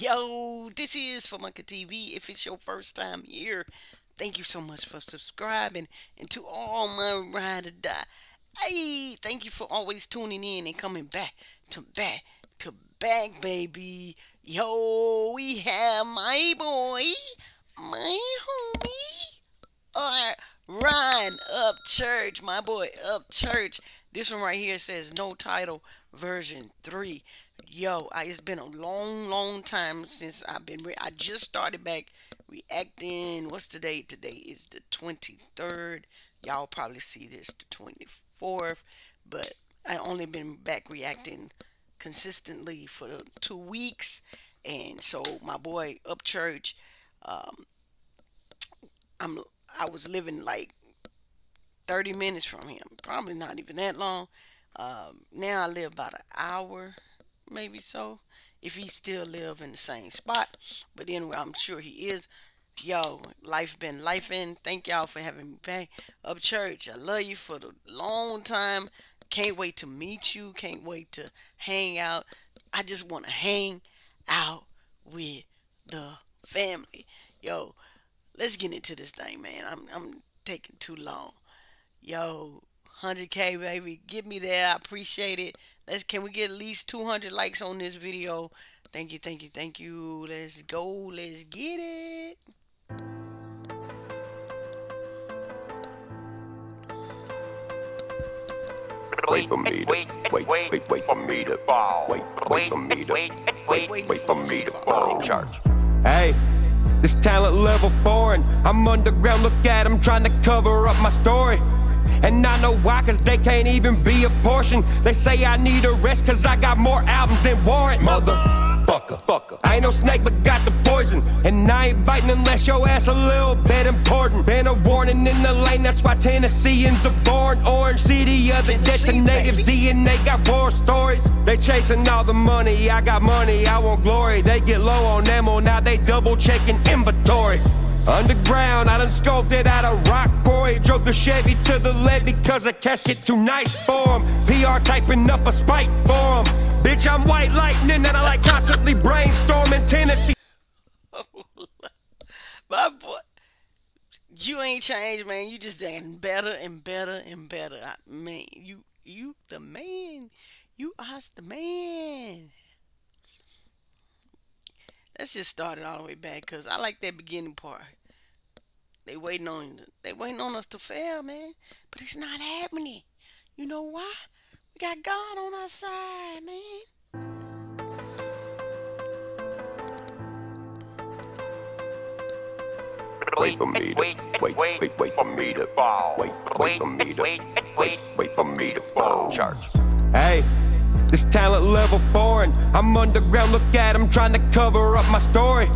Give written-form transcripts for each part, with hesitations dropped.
Yo, this is FamacaTV. If it's your first time here, thank you so much for subscribing. And to all my ride or die, hey, thank you for always tuning in and coming back to back, baby. Yo, we have my boy, my homie, Ryan Upchurch, my boy Upchurch. This one right here says no title version 3. Yo, it's been a long time since I've been I just started back reacting. What's today? Today is the 23rd. Y'all probably see this the 24th, but I only been back reacting consistently for 2 weeks. And so my boy Upchurch, I was living like 30 minutes from him, probably not even that long. Now I live about an hour, maybe so, if he still live in the same spot. But anyway, I'm sure he is. Yo, life been lifing. Thank y'all for having me back. Upchurch, I love you for the long time. Can't wait to meet you. Can't wait to hang out. I just want to hang out with the family. Yo, let's get into this thing, man. I'm taking too long. Yo, 100K, baby. Get me there. I appreciate it. Can we get at least 200 likes on this video? Thank you, thank you, thank you. Let's go. Let's get it. Wait for me to fall. Hey. This talent level foreign. I'm underground, look at them trying to cover up my story. And I know why, cause they can't even be a portion. They say I need a rest, cause I got more albums than Warrant. Motherfucker. I ain't no snake, but got the poison. And I ain't biting unless your ass a little bit important. Been a warning in the lane, that's why Tennesseans are born. Orange City, other detonatives, DNA got war stories. They chasing all the money, I got money, I want glory. They get low on ammo, now they double checking inventory. Underground, I done scoped it out of rock quarry. Drove the Chevy to the levee because a casket too nice for him. PR typing up a spike for him. Bitch, I'm white lightning and I like constantly brainstorming Tennessee. Oh, my boy, you ain't changed, man. You just getting better and better and better. Man, you the man. You are the man. Let's just start it all the way back, cause I like that beginning part. They waiting on us to fail, man. But it's not happening. You know why? We got God on our side, man. Wait for me to fall. Church. Hey. This talent level foreign. I'm underground, look at them trying to cover up my story.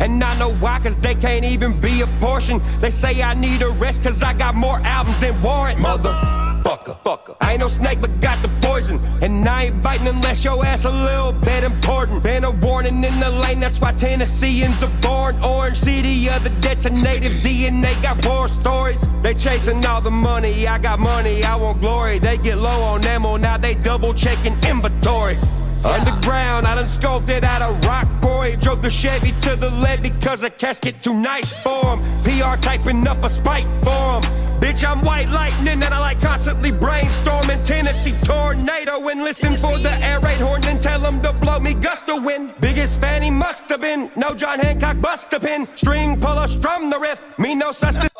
And I know why, cause they can't even be a portion. They say I need a rest, cause I got more albums than Warrant. Motherfucker. I ain't no snake, but got the poison. And I ain't biting unless your ass a little bit important. Been a warning in the lane, that's why Tennesseans are born. Orange City, other detonatives, DNA got war stories. They chasing all the money, I got money, I want glory. They get low on ammo, now they double checking inventory. Underground, I done scoped it out of rock quarry. Drove the Chevy to the levee because a casket too nice for him. PR typing up a spike for him. Bitch, I'm white lightning and I like constantly brainstorming Tennessee tornado. And listen for the air raid horn and tell him to blow me gust of wind. Biggest fan he must have been. No John Hancock bust a pin. String puller strum the riff. Me no sustenance.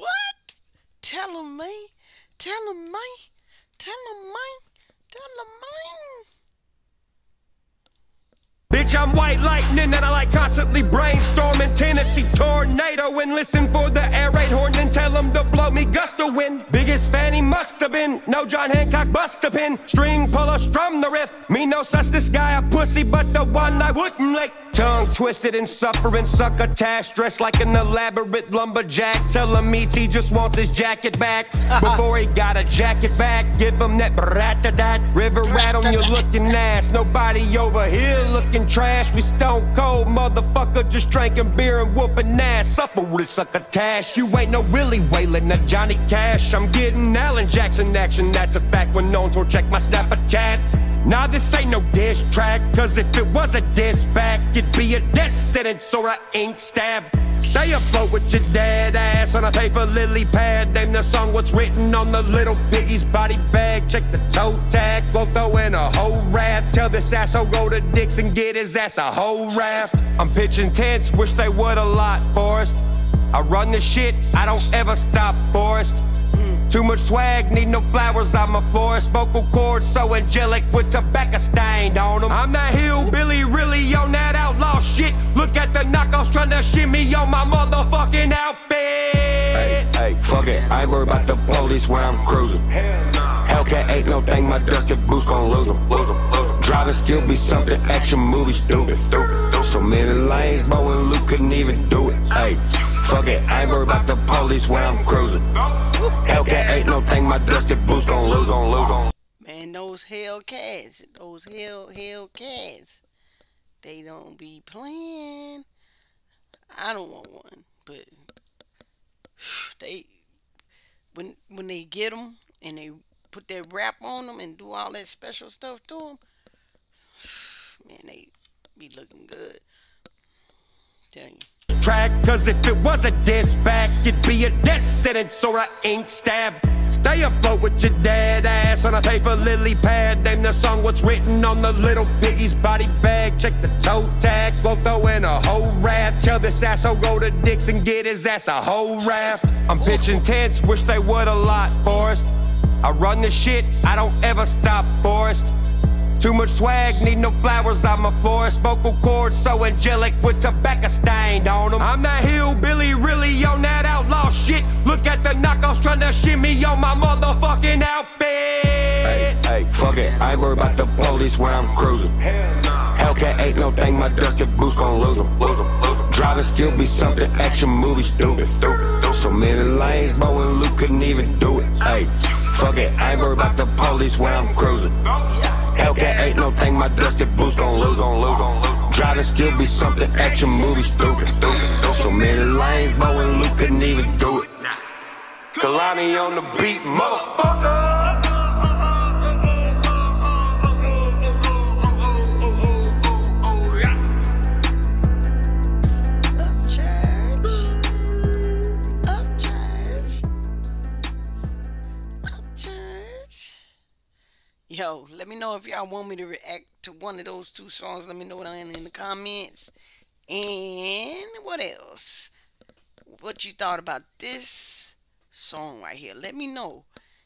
What? Tell him, man. Tell him, man. Tell him, man. Bitch, I'm white lightning and I like constantly brainstorming Tennessee tornado. And listen for the air raid horn and tell him to blow me gust of wind. Biggest fan he must have been. No John Hancock bust a pin. String puller strum the riff. Me no such this guy a pussy, but the one I wouldn't lick. Tongue twisted and suffering, succotash, dressed like an elaborate lumberjack. Tell him E.T. just wants his jacket back before he got a jacket back. Give him that brat-a-dat river rat on your looking ass. Nobody over here looking trash. We stone cold motherfucker, just drinking beer and whooping ass. Suffer with succotash. You ain't no Willie Whalen, a Johnny Cash. I'm getting Alan Jackson action. That's a fact. When known to check my Snapchat. Nah, this ain't no diss track, cause if it was a diss back, it'd be a death sentence or an ink stab. Stay afloat with your dead ass on a paper lily pad. Name the song what's written on the little piggy's body bag. Check the toe tag, won't throw in a whole raft. Tell this asshole go to Dick's and get his ass a whole raft. I'm pitching tents, wish they would a lot, Forrest. I run this shit, I don't ever stop, Forrest. Too much swag, need no flowers on my florist. Vocal cords so angelic with tobacco stained on them. I'm that hillbilly, really on that outlaw shit. Look at the knockoffs trying to shimmy on my motherfucking outfit. Hey, hey, fuck it, I ain't worried about the police when I'm cruising. Hellcat ain't no thing, my dusted boots gon' lose them, lose them, lose them. Driving skill be something, action movie stupid, stupid. So many lanes, Bo and Luke couldn't even do it. Hey, fuck it, I ain't worried about the police when I'm cruising. Hellcat ain't no thing, my dusted boots gon' lose, gon' lose, gon'. Man, those Hellcats, those Hellcats, they don't be playing. I don't want one, but they, when they get them and they put that rap on them and do all that special stuff to them, man, they be looking good. I'm telling you. Track, cause if it was a diss back, it'd be a death sentence or an ink stab. Stay afloat with your dead ass on a paper lily pad. Name the song what's written on the little piggy's body bag. Check the toe tag, won't throw in a whole raft. Tell this asshole go to Dick's and get his ass a whole raft. I'm pitching tents, wish they would a lot, Forrest. I run this shit, I don't ever stop, Forrest. Too much swag, need no flowers on my florist. Vocal cords so angelic with tobacco stained on them. I'm that hillbilly, really on that outlaw shit. Look at the knockoffs trying to shimmy on my motherfucking outfit. Hey, hey, fuck it, I ain't worried about the police when I'm cruising. Hellcat ain't no thing, my dusted boots gon' lose them, lose them, lose them. Driving skill be something, action movie stupid, stupid. So many lanes, Bo and Luke couldn't even do it. Hey, fuck it, I ain't worried about the police when I'm cruising. Hellcat ain't no thing, my dusted boots gon' lose, gon' lose, gon' lose. Driving skill be something, action movie stupid, stupid. So many lanes, Bo and Luke couldn't even do it. Kalani on the beat, motherfucker. Yo, let me know if y'all want me to react to one of those two songs. Let me know down in the comments. And what else? What you thought about this song right here? Let me know.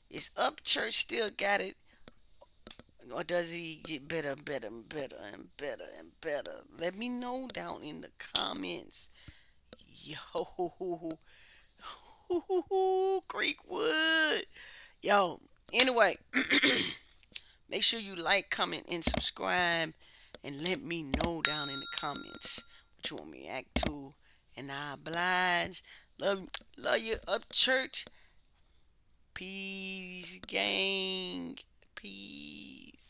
Is Upchurch still got it? Or does he get better, better, and better, and better, and better? Let me know down in the comments. Yo. Creekwood. Yo. Anyway. Make sure you like, comment, and subscribe. And let me know down in the comments what you want me to react to. And I oblige. Love you, Upchurch. Peace, gang. Peace.